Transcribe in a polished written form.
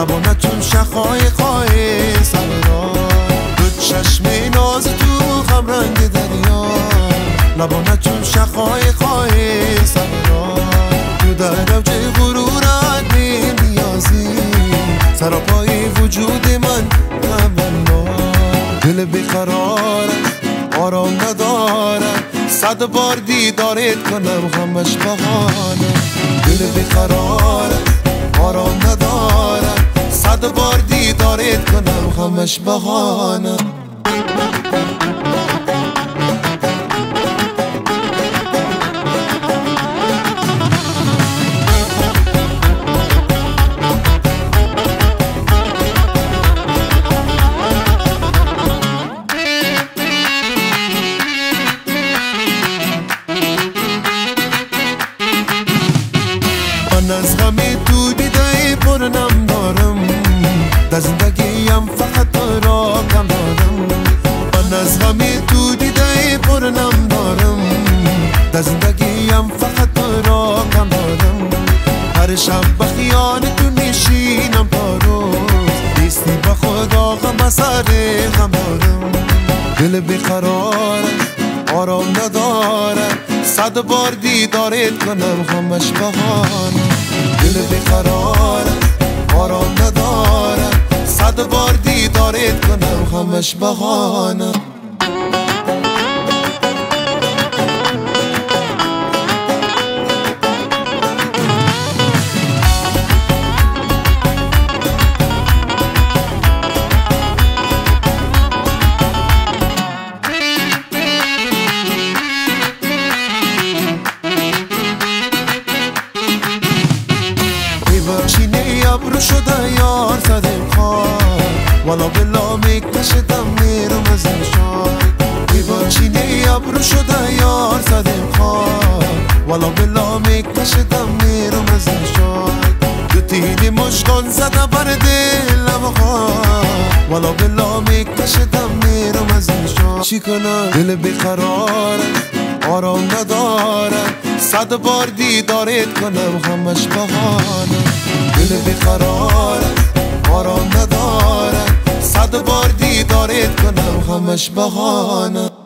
لبانتون شخای خواهی سرنا، دو چشمه ناز تو خمرنگ دریا، لبانتون شخای خواهی سرنا، تو در اوج غرورت می نیازی سراپای وجود من تمنا. دل بیقرارت آرام ندارم، صد بار دیدارت کنم همش بهانه. دل بیقرارم آرام ندارم، صد بار دیدارت کنم همش بهانه. از غم تو دیده پرنم دارم، در زندگیم فقط تو را کم دارم. من از غم تو دیده پرنم دارم، در زندگیم فقط تو را کم دارم. هر شب بخیال تو نشینم پاروز، نیستی با خدا غم از سر غم دارم. دل بیقرارم آرام ندارم، صد بار دیدارت کنم همش بهانه. دل بیقرارم آرام ندارم، صد بار دیدارت کنم همش بهانه. ابرو شده یار صدیم خواه، والا بلا میکشدم میرم از نشان. بیباچینه ابرو شده یار صدیم خواه، والا بلا میکشدم میرم از نشان. دو تینی مشکان زده بر دلم خواه، والا بلا میکشدم میرم از نشان. چی کنم دل بیقرارم آرام ندارم، صد بار دیدارت کنم همش بهانه. دل بیقرارم آرام ندارم، صد بار دیدارت کنم همش بهانه.